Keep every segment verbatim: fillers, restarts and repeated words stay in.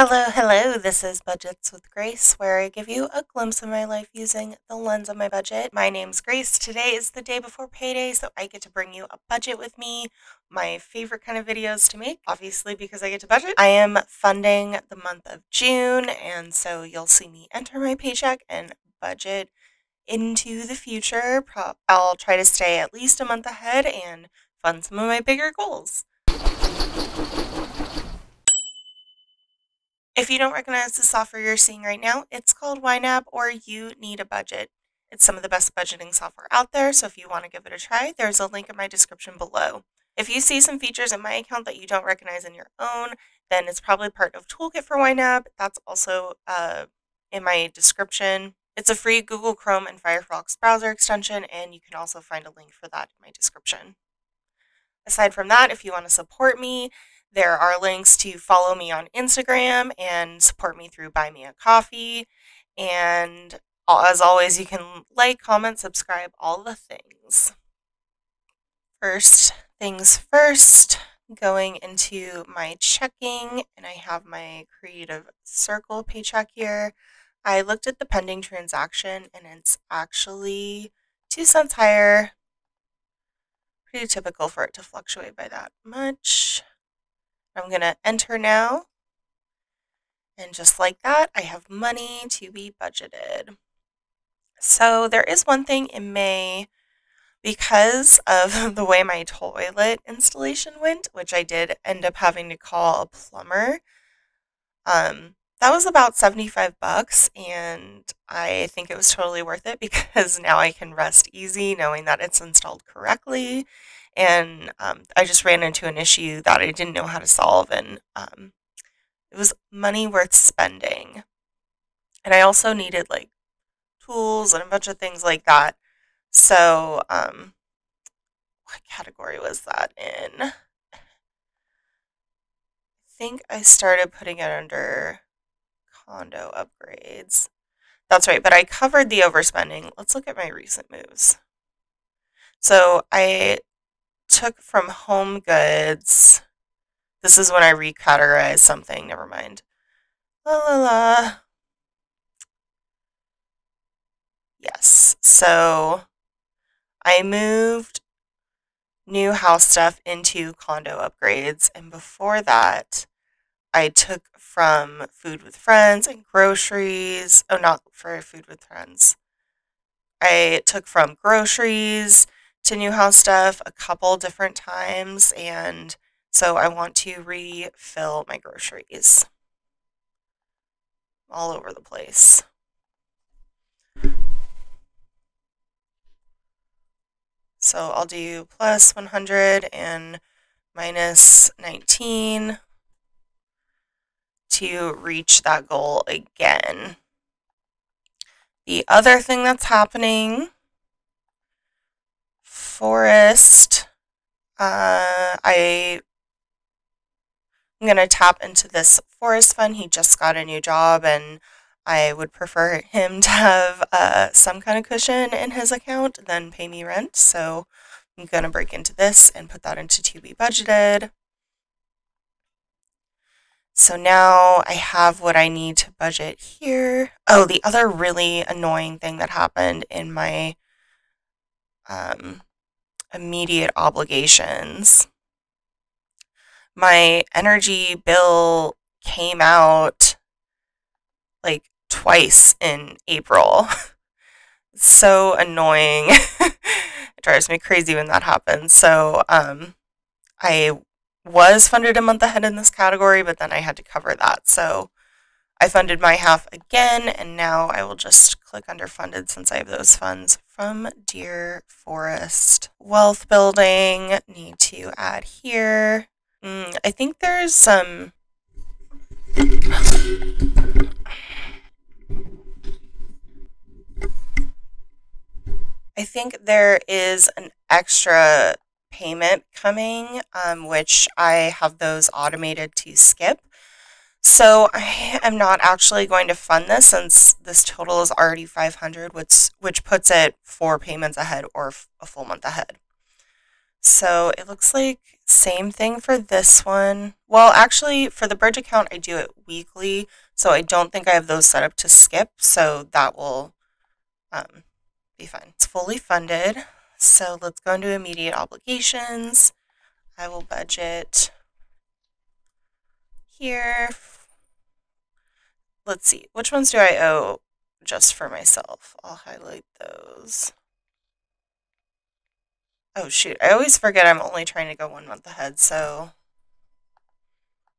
Hello, hello, this is Budgets with Grace, where I give you a glimpse of my life using the lens of my budget. My name's Grace. Today is the day before payday, so I get to bring you a budget with me, my favorite kind of videos to make, obviously because I get to budget. I am funding the month of June, and so you'll see me enter my paycheck and budget into the future. I'll try to stay at least a month ahead and fund some of my bigger goals. If you don't recognize the software you're seeing right now, it's called Y NAB or You Need a Budget. It's some of the best budgeting software out there, so if you want to give it a try, there's a link in my description below. If you see some features in my account that you don't recognize in your own, then it's probably part of Toolkit for Y NAB. That's also uh, in my description. It's a free Google Chrome and Firefox browser extension, and you can also find a link for that in my description. Aside from that, if you want to support me, there are links to follow me on Instagram and support me through Buy Me a Coffee. And as always, you can like, comment, subscribe, all the things. First things first, going into my checking, and I have my Creative Circle paycheck here. I looked at the pending transaction, and it's actually two cents higher. Pretty typical for it to fluctuate by that much. I'm going to enter now, and just like that, I have money to be budgeted. So there is one thing in May, because of the way my toilet installation went, which I did end up having to call a plumber, um, that was about seventy-five bucks, and I think it was totally worth it because now I can rest easy knowing that it's installed correctly. And um, I just ran into an issue that I didn't know how to solve, and um, it was money worth spending. And I also needed like tools and a bunch of things like that. So um, what category was that in? I think I started putting it under condo upgrades. That's right, but I covered the overspending. Let's look at my recent moves. So I took from home goods. This is when I recategorized something. Never mind. La la la. Yes. So I moved new house stuff into condo upgrades. And before that, I took from food with friends and groceries. Oh, not for food with friends. I took from groceries to new house stuff a couple different times, and so I want to refill my groceries all over the place. So I'll do plus one hundred and minus nineteen to reach that goal again. The other thing that's happening, Forrest, uh, I, I'm going to tap into this Forrest fund. He just got a new job, and I would prefer him to have uh, some kind of cushion in his account than pay me rent. So I'm going to break into this and put that into to be budgeted. So now I have what I need to budget here. Oh, the other really annoying thing that happened in my um, immediate obligations. My energy bill came out like twice in April. It's so annoying. It drives me crazy when that happens. So um, I was funded a month ahead in this category, but then I had to cover that. So I funded my half again, and now I will just click under funded since I have those funds from Dear Forest. Wealth building, need to add here. Mm, I think there's some... I think there is an extra payment coming, um, which I have those automated to skip. So I am not actually going to fund this since this total is already five hundred, which, which puts it four payments ahead or a full month ahead. So it looks like Same thing for this one. Well, actually, for the bridge account, I do it weekly, so I don't think I have those set up to skip, so that will um, be fine. It's fully funded, so let's go into immediate obligations. I will budget here. Let's see, which ones do I owe just for myself? I'll highlight those. Oh shoot, I always forget I'm only trying to go one month ahead, so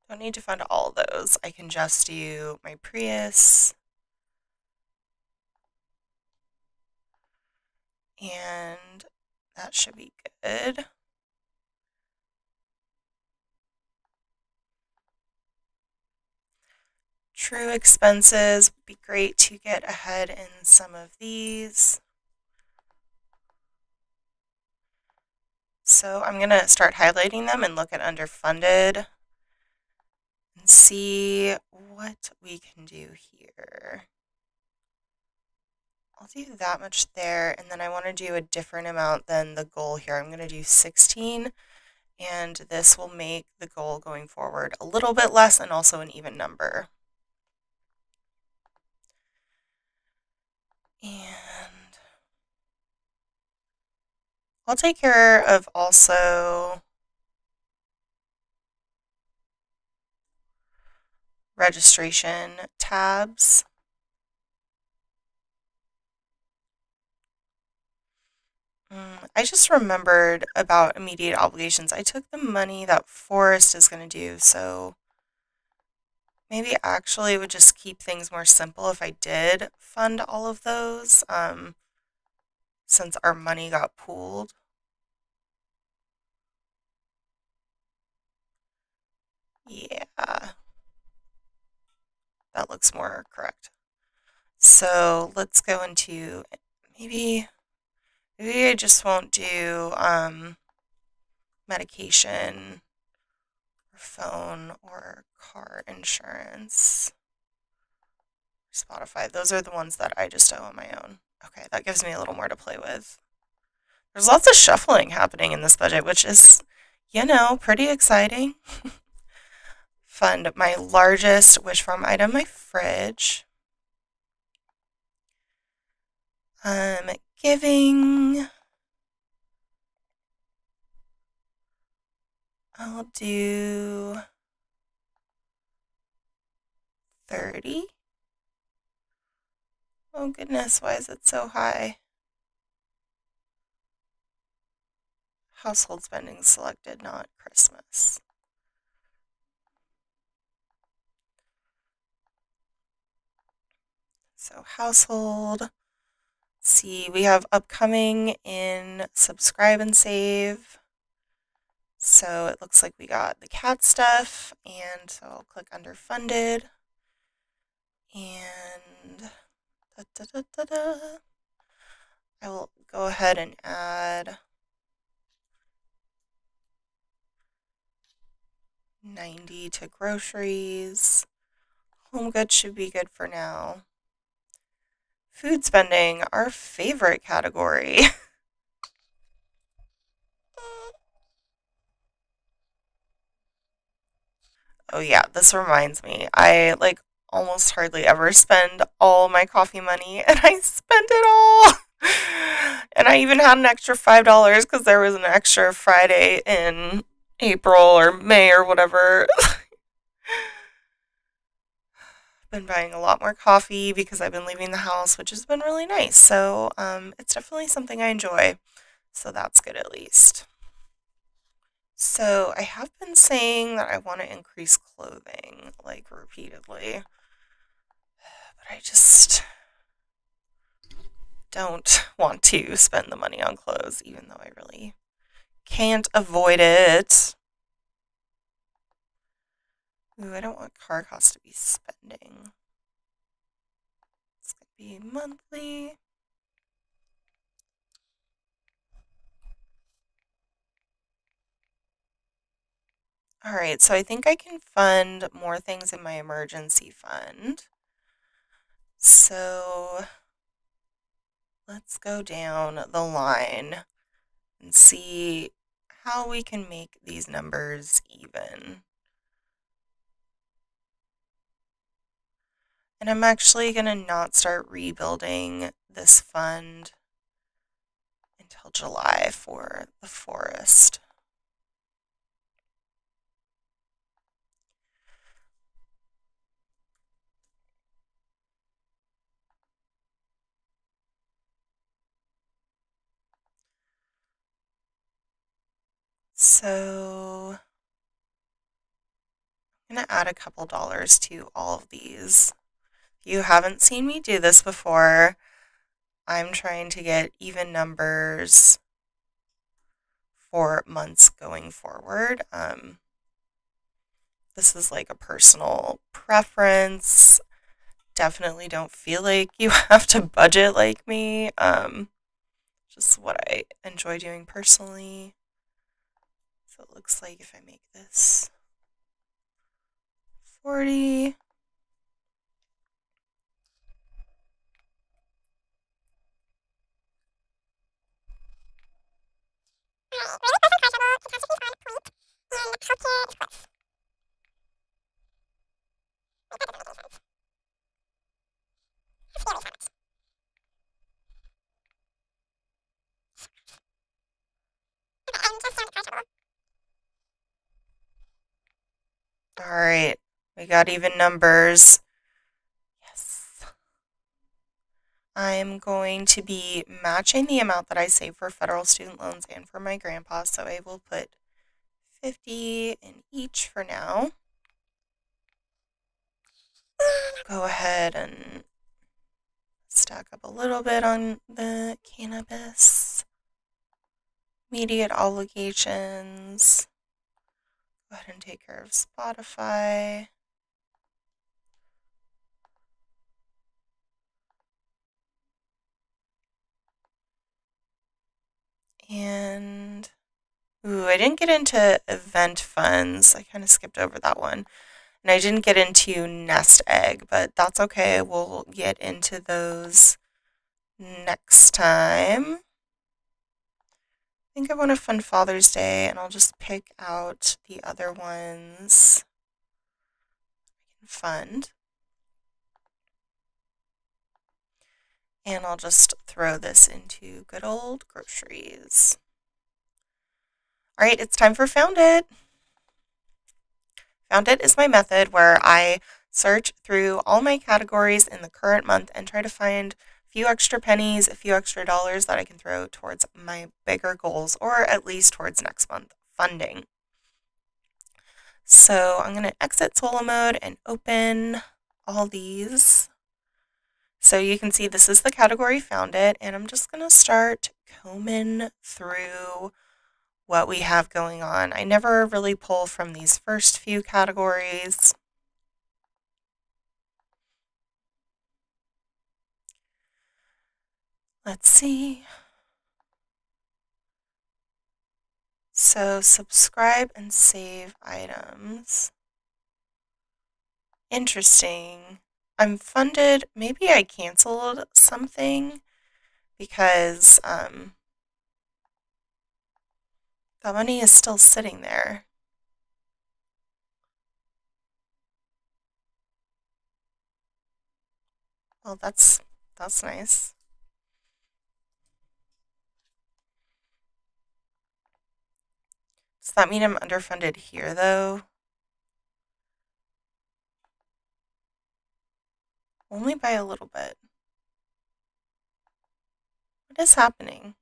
don't need to fund all of those. I can just do my Prius and that should be good. True expenses would be great to get ahead in some of these. So I'm going to start highlighting them and look at underfunded and see what we can do here. I'll do that much there, and then I want to do a different amount than the goal here. I'm going to do sixteen, and this will make the goal going forward a little bit less and also an even number. And I'll take care of also registration tabs. Mm, I just remembered about immediate obligations. I took the money that Forrest is going to do, so maybe actually it would just keep things more simple if I did fund all of those, um, since our money got pooled. Yeah, that looks more correct. So let's go into maybe maybe I just won't do um, medication or phone or car insurance. Spotify, those are the ones that I just owe on my own. Okay, that gives me a little more to play with. There's lots of shuffling happening in this budget, which is, you know, pretty exciting. Fund my largest wish form item, my fridge. Um, giving. I'll do thirty. Oh goodness, why is it so high? Household spending selected, not Christmas. So household, let's see, we have upcoming in subscribe and save. So it looks like we got the cat stuff, and so I'll click underfunded. And Da, da, da, da. I will go ahead and add ninety to groceries. Home goods should be good for now. Food spending, our favorite category. Oh yeah, this reminds me. I like almost hardly ever spend all my coffee money, and I spent it all. And I even had an extra five dollars because there was an extra Friday in April or May or whatever. I've been buying a lot more coffee because I've been leaving the house, which has been really nice. So um, it's definitely something I enjoy. So that's good at least. So I have been saying that I want to increase clothing, like, repeatedly. I just don't want to spend the money on clothes, even though I really can't avoid it. Ooh, I don't want car costs to be spending. It's going to be monthly. All right, so I think I can fund more things in my emergency fund. So let's go down the line and see how we can make these numbers even. And I'm actually going to not start rebuilding this fund until July for the forest. So I'm going to add a couple dollars to all of these. You haven't seen me do this before. I'm trying to get even numbers for months going forward. Um, this is like a personal preference. Definitely don't feel like you have to budget like me. Um, just what I enjoy doing personally. So it looks like if I make this forty, all right, we got even numbers. Yes. I'm going to be matching the amount that I save for federal student loans and for my grandpa, so I will put fifty in each for now. Go ahead and stack up a little bit on the cannabis, immediate obligations. Go ahead and take care of Spotify. And ooh, I didn't get into event funds. I kind of skipped over that one. And I didn't get into nest egg, but that's okay. We'll get into those next time. I think I want to fund Father's Day, and I'll just pick out the other ones I can fund. And I'll just throw this into good old groceries. All right, it's time for Found It. Found It is my method where I search through all my categories in the current month and try to find a few extra pennies, a few extra dollars that I can throw towards my bigger goals, or at least towards next month funding. So I'm going to exit solo mode and open all these. So you can see this is the category Found It, and I'm just going to start combing through what we have going on. I never really pull from these first few categories. Let's see. So subscribe and save items. Interesting. I'm funded. Maybe I canceled something because um, that money is still sitting there. Well, that's that's nice. Does that mean I'm underfunded here, though? Only by a little bit. What is happening?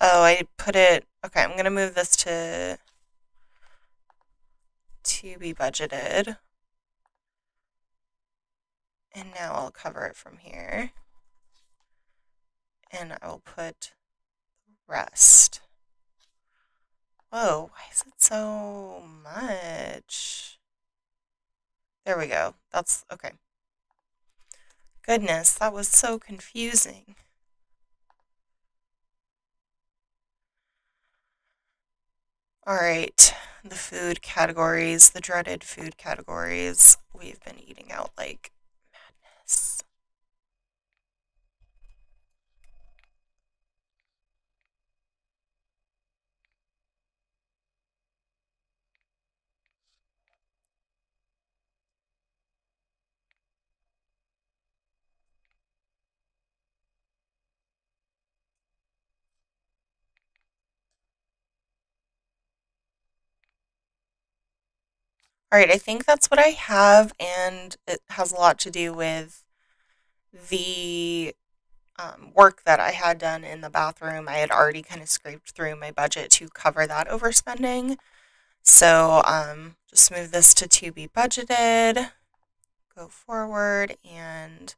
Oh, I put it, okay, I'm going to move this to, to be budgeted. And now I'll cover it from here. And I will put rest. Whoa, why is it so much? There we go. That's okay. Goodness, that was so confusing. All right, the food categories, the dreaded food categories. We've been eating out like madness. All right, I think that's what I have, and it has a lot to do with the um, work that I had done in the bathroom. I had already kind of scraped through my budget to cover that overspending. So um, just move this to to be budgeted, go forward, and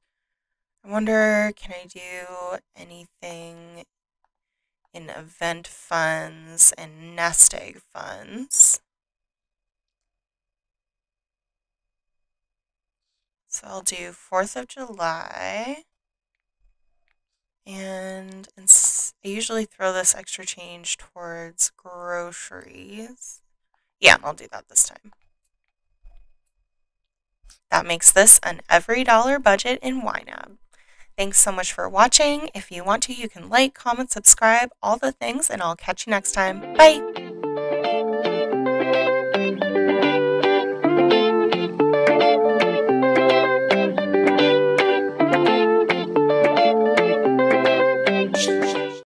I wonder, can I do anything in event funds and nest egg funds? So I'll do fourth of July, and I usually throw this extra change towards groceries. Yeah, I'll do that this time. That makes this an every dollar budget in Y NAB. Thanks so much for watching. If you want to, you can like, comment, subscribe, all the things, and I'll catch you next time. Bye!